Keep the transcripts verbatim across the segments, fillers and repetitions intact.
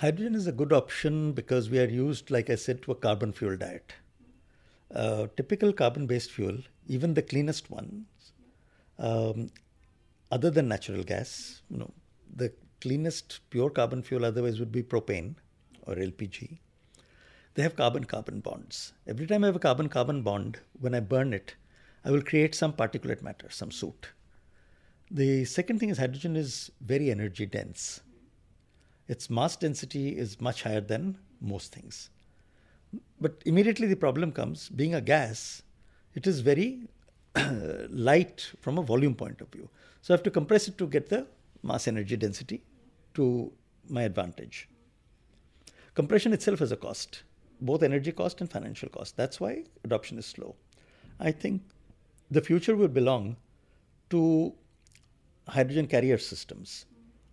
hydrogen is a good option because we are used, like I said, to a carbon fuel diet. Uh, typical carbon-based fuel, even the cleanest ones, um, other than natural gas, you know, the cleanest pure carbon fuel otherwise would be propane or L P G. They have carbon-carbon bonds. Every time I have a carbon-carbon bond, when I burn it, I will create some particulate matter, some soot. The second thing is hydrogen is very energy dense. Its mass density is much higher than most things. But immediately the problem comes, being a gas, it is very light from a volume point of view. So I have to compress it to get the mass energy density to my advantage. Compression itself has a cost, both energy cost and financial cost. That's why adoption is slow. I think the future will belong to hydrogen carrier systems,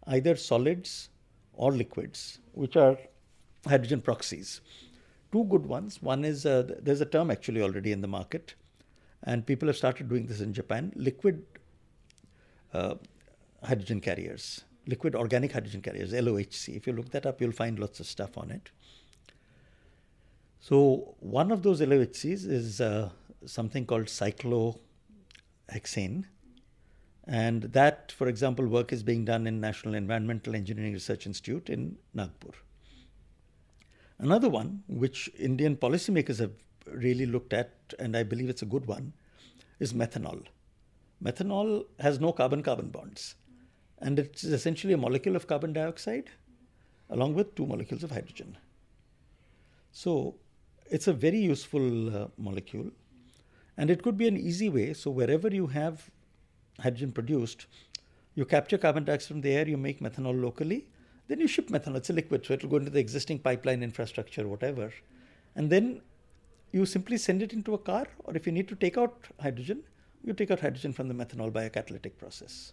either solids or liquids, which are hydrogen proxies. Two good ones. One is, uh, there's a term actually already in the market, and people have started doing this in Japan, liquid uh, hydrogen carriers, liquid organic hydrogen carriers, L O H C. If you look that up, you'll find lots of stuff on it. So one of those L O H Cs is uh, something called cyclohexane. And that, for example, work is being done in National Environmental Engineering Research Institute in Nagpur. Another one, which Indian policymakers have really looked at, and I believe it's a good one, is methanol. Methanol has no carbon-carbon bonds. And it's essentially a molecule of carbon dioxide along with two molecules of hydrogen. So it's a very useful uh, molecule. And it could be an easy way. So wherever you have hydrogen produced, you capture carbon dioxide from the air, you make methanol locally, then you ship methanol. It's a liquid, so it will go into the existing pipeline infrastructure, whatever. And then you simply send it into a car, or if you need to take out hydrogen, you take out hydrogen from the methanol by a catalytic process.